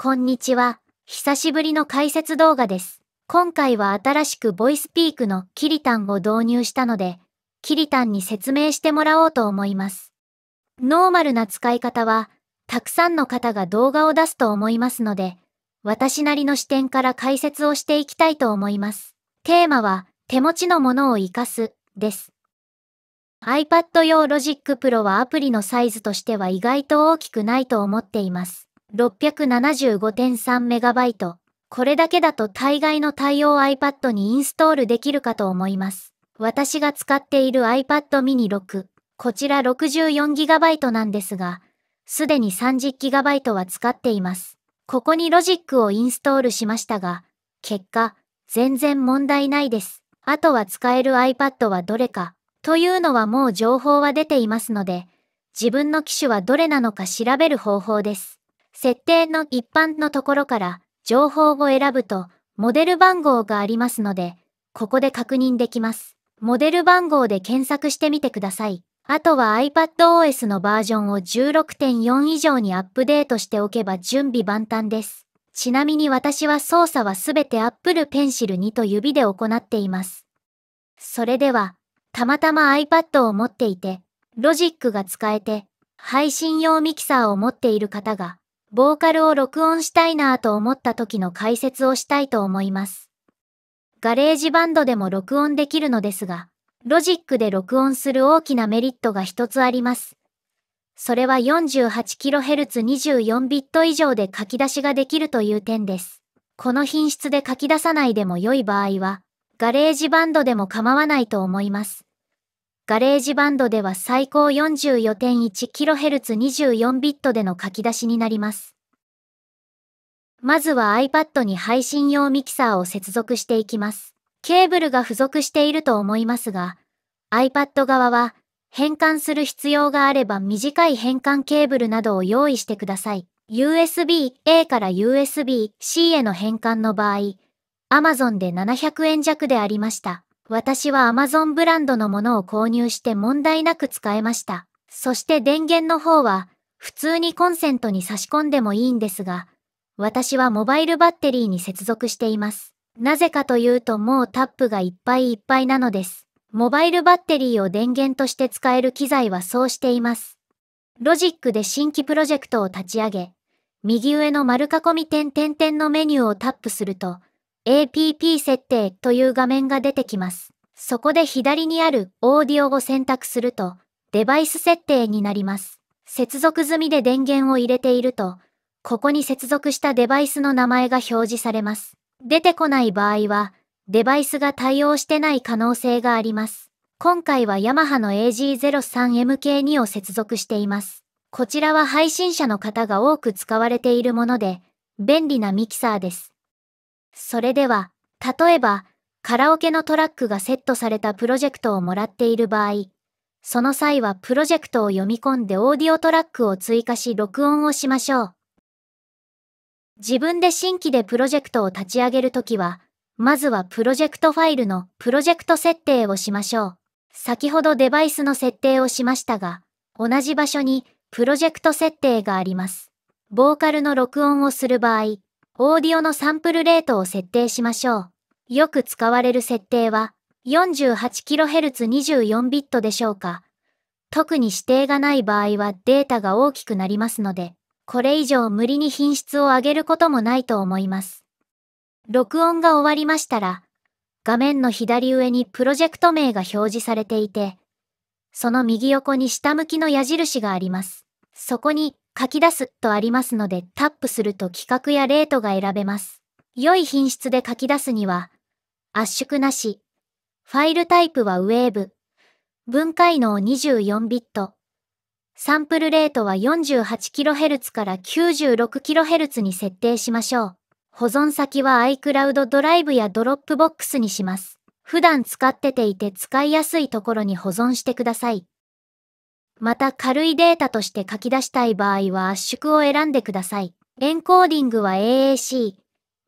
こんにちは。久しぶりの解説動画です。今回は新しくボイスピークのキリタンを導入したので、キリタンに説明してもらおうと思います。ノーマルな使い方は、たくさんの方が動画を出すと思いますので、私なりの視点から解説をしていきたいと思います。テーマは、手持ちのものを活かす、です。iPad 用 Logic Pro はアプリのサイズとしては意外と大きくないと思っています。675.3MB。これだけだと大概の対応 iPad にインストールできるかと思います。私が使っている iPad mini 6。こちら 64GB なんですが、すでに 30GB は使っています。ここに Logic をインストールしましたが、結果、全然問題ないです。あとは使える iPad はどれか。というのはもう情報は出ていますので、自分の機種はどれなのか調べる方法です。設定の一般のところから情報を選ぶとモデル番号がありますので、ここで確認できます。モデル番号で検索してみてください。あとは iPadOS のバージョンを 16.4 以上にアップデートしておけば準備万端です。ちなみに私は操作はすべて Apple Pencil 2と指で行っています。それでは、たまたま iPad を持っていて、Logic が使えて、配信用ミキサーを持っている方が、ボーカルを録音したいなぁと思った時の解説をしたいと思います。ガレージバンドでも録音できるのですが、ロジックで録音する大きなメリットが一つあります。それは 48kHz24 ビット以上で書き出しができるという点です。この品質で書き出さないでも良い場合は、ガレージバンドでも構わないと思います。ガレージバンドでは最高 44.1kHz24 ビットでの書き出しになります。まずは iPad に配信用ミキサーを接続していきます。ケーブルが付属していると思いますが、iPad 側は変換する必要があれば短い変換ケーブルなどを用意してください。USB-A から USB-C への変換の場合、Amazon で700円弱でありました。私は Amazon ブランドのものを購入して問題なく使えました。そして電源の方は普通にコンセントに差し込んでもいいんですが、私はモバイルバッテリーに接続しています。なぜかというともうタップがいっぱいいっぱいなのです。モバイルバッテリーを電源として使える機材はそうしています。Logic で新規プロジェクトを立ち上げ、右上の丸囲み点点点のメニューをタップすると、APP 設定という画面が出てきます。そこで左にあるオーディオを選択するとデバイス設定になります。接続済みで電源を入れていると、ここに接続したデバイスの名前が表示されます。出てこない場合はデバイスが対応してない可能性があります。今回は YAMAHA の AG03MK2 を接続しています。こちらは配信者の方が多く使われているもので、便利なミキサーです。それでは、例えば、カラオケのトラックがセットされたプロジェクトをもらっている場合、その際はプロジェクトを読み込んでオーディオトラックを追加し録音をしましょう。自分で新規でプロジェクトを立ち上げるときは、まずはプロジェクトファイルのプロジェクト設定をしましょう。先ほどデバイスの設定をしましたが、同じ場所にプロジェクト設定があります。ボーカルの録音をする場合、オーディオのサンプルレートを設定しましょう。よく使われる設定は 48kHz24 ビットでしょうか。特に指定がない場合はデータが大きくなりますので、これ以上無理に品質を上げることもないと思います。録音が終わりましたら、画面の左上にプロジェクト名が表示されていて、その右横に下向きの矢印があります。そこに書き出すとありますのでタップすると規格やレートが選べます。良い品質で書き出すには、圧縮なし、ファイルタイプはウェーブ、分解能24ビット、サンプルレートは 48kHz から 96kHz に設定しましょう。保存先は iCloud ドライブや Dropbox にします。普段使ってていて使いやすいところに保存してください。また軽いデータとして書き出したい場合は圧縮を選んでください。エンコーディングは AAC、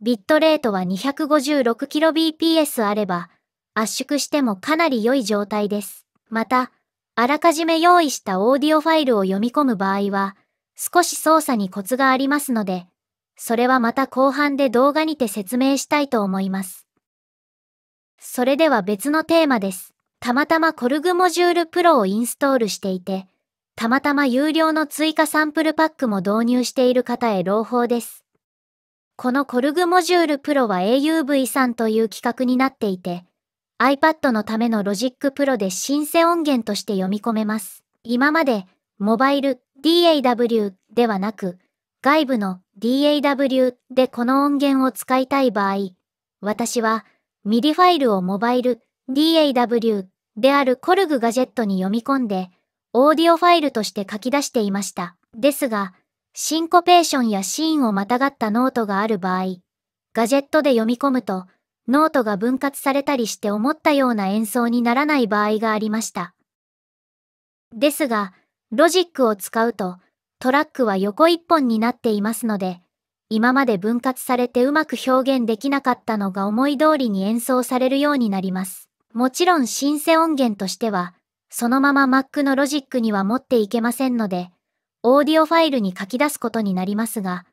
ビットレートは 256kbps あれば圧縮してもかなり良い状態です。また、あらかじめ用意したオーディオファイルを読み込む場合は少し操作にコツがありますので、それはまた後半で動画にて説明したいと思います。それでは別のテーマです。たまたまコルグモジュールプロをインストールしていて、たまたま有料の追加サンプルパックも導入している方へ朗報です。このコルグモジュールプロは auv3 という規格になっていて、iPad のための Logic Pro でシンセ音源として読み込めます。今まで、モバイル DAW ではなく、外部の DAW でこの音源を使いたい場合、私は MIDI ファイルをモバイル DAW であるコルグガジェットに読み込んで、オーディオファイルとして書き出していました。ですが、シンコペーションやシーンをまたがったノートがある場合、ガジェットで読み込むと、ノートが分割されたりして思ったような演奏にならない場合がありました。ですが、Logicを使うと、トラックは横一本になっていますので、今まで分割されてうまく表現できなかったのが思い通りに演奏されるようになります。もちろんシンセ音源としては、そのまま Mac のLogicには持っていけませんので、オーディオファイルに書き出すことになりますが、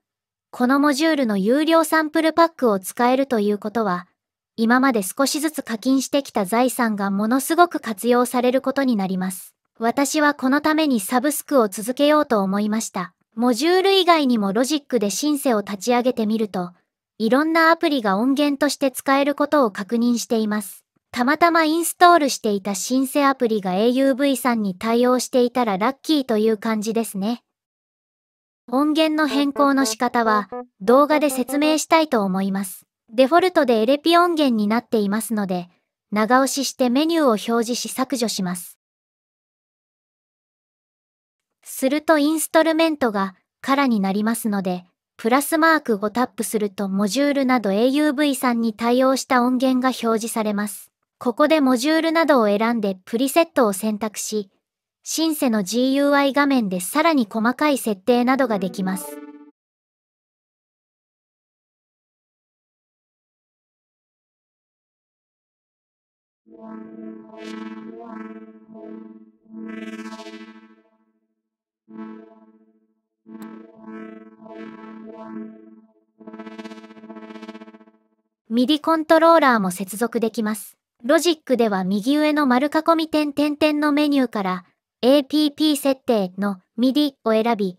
このモジュールの有料サンプルパックを使えるということは、今まで少しずつ課金してきた財産がものすごく活用されることになります。私はこのためにサブスクを続けようと思いました。モジュール以外にもロジックでシンセを立ち上げてみると、いろんなアプリが音源として使えることを確認しています。たまたまインストールしていたシンセアプリが auv3 に対応していたらラッキーという感じですね。音源の変更の仕方は動画で説明したいと思います。デフォルトでLP音源になっていますので、長押ししてメニューを表示し削除します。するとインストルメントが空になりますので、プラスマークをタップするとモジュールなど auv3 に対応した音源が表示されます。ここでモジュールなどを選んでプリセットを選択し、シンセの GUI 画面でさらに細かい設定などができます。MIDI コントローラーも接続できます。Logic では右上の丸囲み点点点のメニューから APP 設定の MIDI を選び、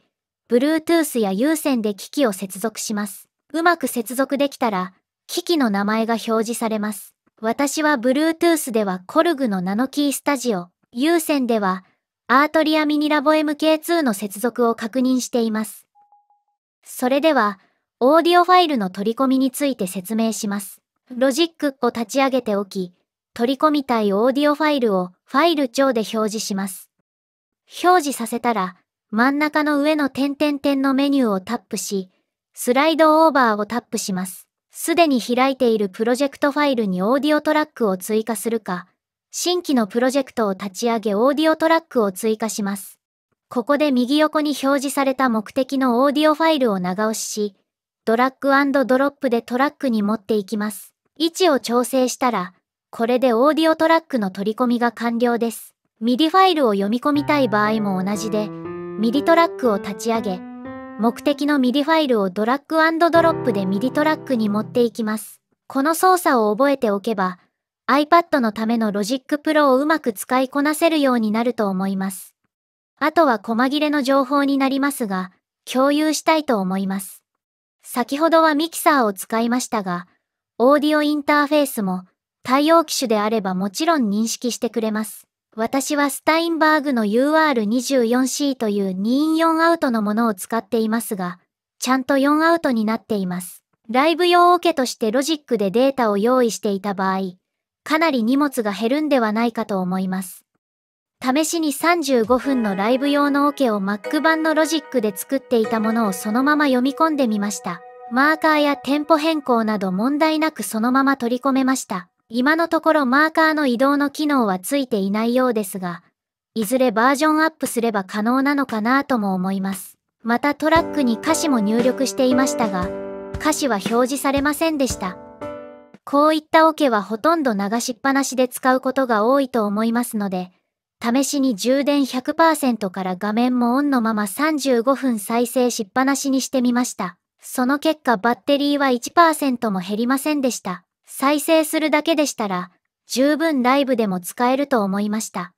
Bluetooth や有線で機器を接続します。うまく接続できたら、機器の名前が表示されます。私は Bluetooth ではコルグのナノキースタジオ、有線ではアートリアミニラボ MK2 の接続を確認しています。それでは、オーディオファイルの取り込みについて説明します。Logicを立ち上げておき、取り込みたいオーディオファイルをファイル上で表示します。表示させたら、真ん中の上の点点点のメニューをタップし、スライドオーバーをタップします。すでに開いているプロジェクトファイルにオーディオトラックを追加するか、新規のプロジェクトを立ち上げオーディオトラックを追加します。ここで右横に表示された目的のオーディオファイルを長押しし、ドラッグ&ドロップでトラックに持っていきます。位置を調整したら、これでオーディオトラックの取り込みが完了です。MIDI ファイルを読み込みたい場合も同じで、MIDI トラックを立ち上げ、目的の MIDI ファイルをドラッグ&ドロップで MIDI トラックに持っていきます。この操作を覚えておけば、iPad のための Logic Pro をうまく使いこなせるようになると思います。あとは細切れの情報になりますが、共有したいと思います。先ほどはミキサーを使いましたが、オーディオインターフェースも対応機種であればもちろん認識してくれます。私はスタインバーグの UR24C という 2in4 アウトのものを使っていますが、ちゃんと4アウトになっています。ライブ用オケとしてロジックでデータを用意していた場合、かなり荷物が減るんではないかと思います。試しに35分のライブ用のオケを Mac 版のロジックで作っていたものをそのまま読み込んでみました。マーカーやテンポ変更など問題なくそのまま取り込めました。今のところマーカーの移動の機能はついていないようですが、いずれバージョンアップすれば可能なのかなとも思います。またトラックに歌詞も入力していましたが、歌詞は表示されませんでした。こういったオケはほとんど流しっぱなしで使うことが多いと思いますので、試しに充電 100% から画面もオンのまま35分再生しっぱなしにしてみました。その結果バッテリーは 1% も減りませんでした。再生するだけでしたら、十分ライブでも使えると思いました。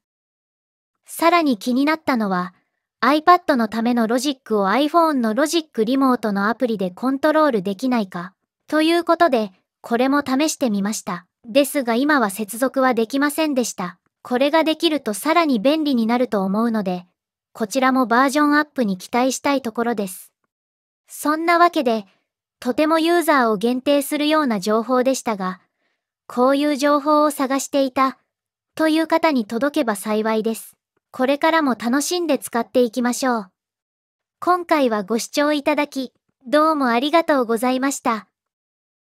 さらに気になったのは、iPad のためのロジックを iPhone のロジックリモートのアプリでコントロールできないか、ということで、これも試してみました。ですが今は接続はできませんでした。これができるとさらに便利になると思うので、こちらもバージョンアップに期待したいところです。そんなわけで、とてもユーザーを限定するような情報でしたが、こういう情報を探していた、という方に届けば幸いです。これからも楽しんで使っていきましょう。今回はご視聴いただき、どうもありがとうございました。